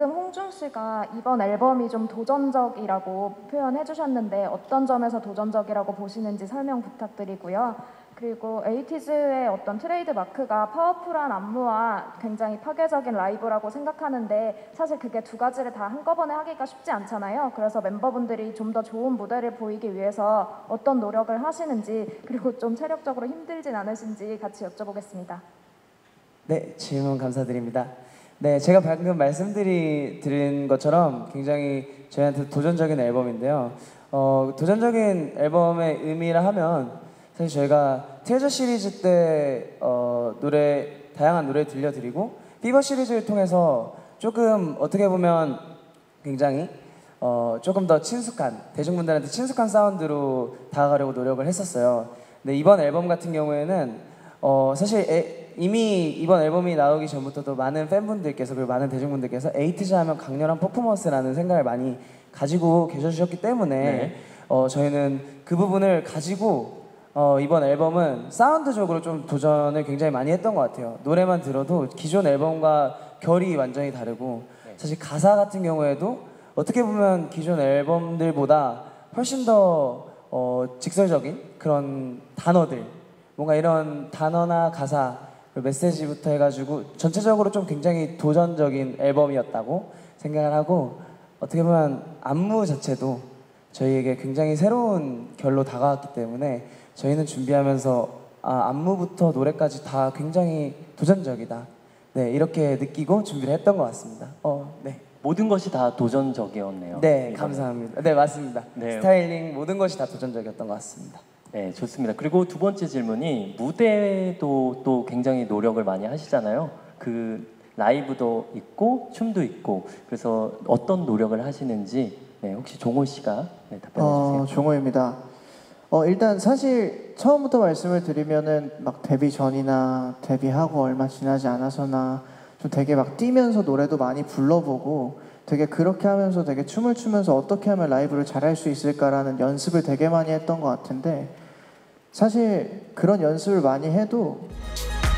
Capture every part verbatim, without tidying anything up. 지금 홍준 씨가 이번 앨범이 좀 도전적이라고 표현해 주셨는데 어떤 점에서 도전적이라고 보시는지 설명 부탁드리고요. 그리고 에이티즈의 어떤 트레이드 마크가 파워풀한 안무와 굉장히 파괴적인 라이브라고 생각하는데 사실 그게 두 가지를 다 한꺼번에 하기가 쉽지 않잖아요. 그래서 멤버분들이 좀 더 좋은 무대를 보이기 위해서 어떤 노력을 하시는지 그리고 좀 체력적으로 힘들진 않으신지 같이 여쭤보겠습니다. 네, 질문 감사드립니다. 네, 제가 방금 말씀드린 것처럼 굉장히 저희한테 도전적인 앨범인데요. 어, 도전적인 앨범의 의미라 하면 사실 저희가 트레저 시리즈 때 어, 노래, 다양한 노래 들려드리고 피버 시리즈를 통해서 조금 어떻게 보면 굉장히 어, 조금 더 친숙한, 대중분들한테 친숙한 사운드로 다가가려고 노력을 했었어요. 근데 이번 앨범 같은 경우에는 어, 사실 에, 이미 이번 앨범이 나오기 전부터도 많은 팬분들께서 그리고 많은 대중분들께서 에이티즈 하면 강렬한 퍼포먼스라는 생각을 많이 가지고 계셔주셨기 때문에 네. 어, 저희는 그 부분을 가지고 어, 이번 앨범은 사운드적으로 좀 도전을 굉장히 많이 했던 것 같아요. 노래만 들어도 기존 앨범과 결이 완전히 다르고 사실 가사 같은 경우에도 어떻게 보면 기존 앨범들보다 훨씬 더 어, 직설적인 그런 단어들 뭔가 이런 단어나 가사 메시지부터 해가지고 전체적으로 좀 굉장히 도전적인 앨범이었다고 생각을 하고 어떻게 보면 안무 자체도 저희에게 굉장히 새로운 결로 다가왔기 때문에 저희는 준비하면서 아, 안무부터 노래까지 다 굉장히 도전적이다 네 이렇게 느끼고 준비를 했던 것 같습니다. 어, 네. 모든 것이 다 도전적이었네요. 네, 이번에. 감사합니다. 네, 맞습니다. 네. 스타일링 모든 것이 다 도전적이었던 것 같습니다. 네, 좋습니다. 그리고 두 번째 질문이 무대도 또 굉장히 노력을 많이 하시잖아요. 그 라이브도 있고 춤도 있고 그래서 어떤 노력을 하시는지 네, 혹시 종호 씨가 네, 답변해 주세요. 어, 종호입니다. 어, 일단 사실 처음부터 말씀을 드리면은 막 데뷔 전이나 데뷔하고 얼마 지나지 않아서나 좀 되게 막 뛰면서 노래도 많이 불러보고 되게 그렇게 하면서 되게 춤을 추면서 어떻게 하면 라이브를 잘할 수 있을까라는 연습을 되게 많이 했던 것 같은데 사실 그런 연습을 많이 해도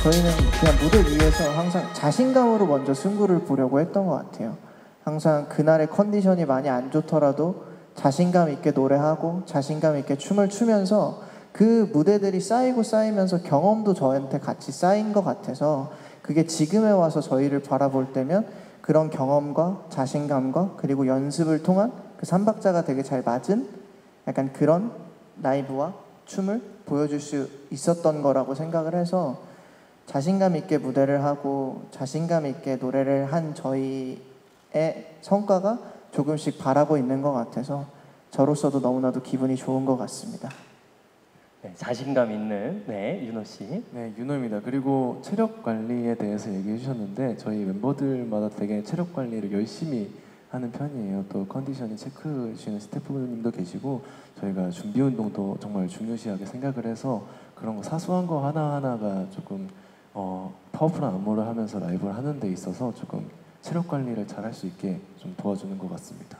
저희는 그냥 무대 위에서 항상 자신감으로 먼저 승부를 보려고 했던 것 같아요. 항상 그날의 컨디션이 많이 안 좋더라도 자신감 있게 노래하고 자신감 있게 춤을 추면서 그 무대들이 쌓이고 쌓이면서 경험도 저한테 같이 쌓인 것 같아서 그게 지금에 와서 저희를 바라볼 때면 그런 경험과 자신감과 그리고 연습을 통한 그 삼박자가 되게 잘 맞은 약간 그런 라이브와 춤을 보여줄 수 있었던 거라고 생각을 해서 자신감 있게 무대를 하고 자신감 있게 노래를 한 저희의 성과가 조금씩 바라고 있는 것 같아서 저로서도 너무나도 기분이 좋은 것 같습니다. 네, 자신감 있는 네, 윤호 씨. 네, 윤호입니다. 그리고 체력 관리에 대해서 얘기해 주셨는데 저희 멤버들마다 되게 체력 관리를 열심히 하는 편이에요. 또 컨디션이 체크해 주시는 스태프분님도 계시고 저희가 준비 운동도 정말 중요시하게 생각을 해서 그런 거 사소한 거 하나하나가 조금 어, 파워풀한 안무를 하면서 라이브를 하는 데 있어서 조금 체력 관리를 잘할 수 있게 좀 도와주는 것 같습니다.